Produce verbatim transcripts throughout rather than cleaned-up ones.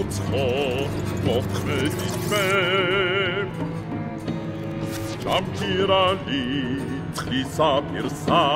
utzcho pokry liczbę. Tam kirali trisa piersa.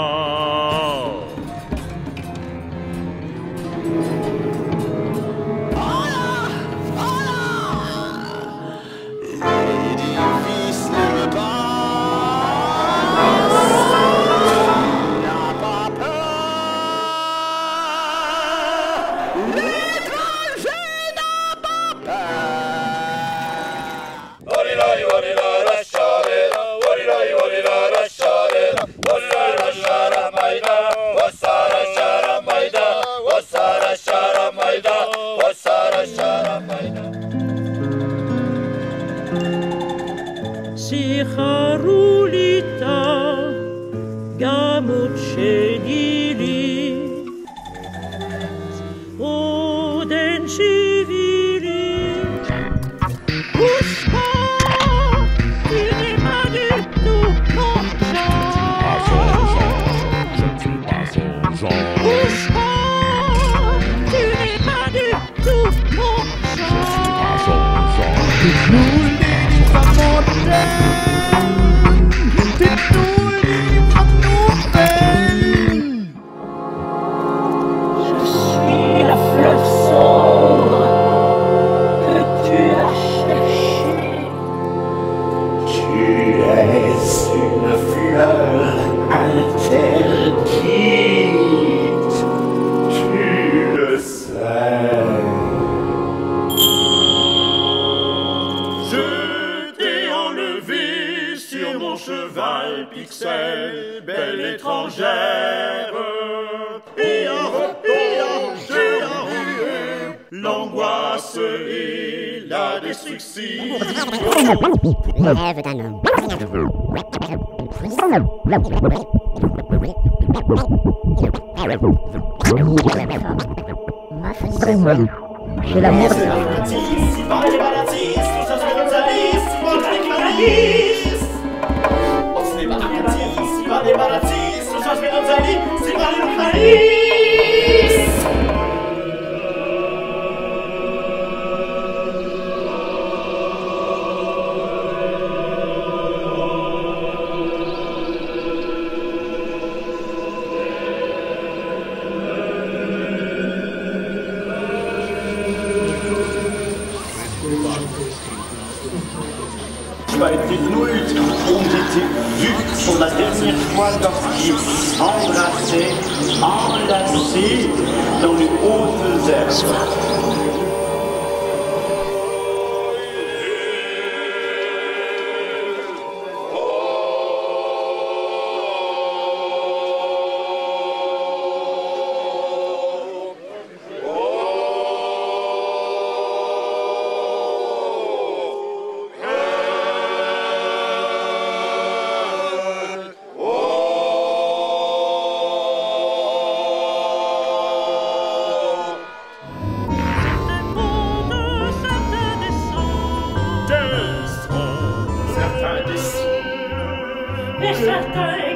Certains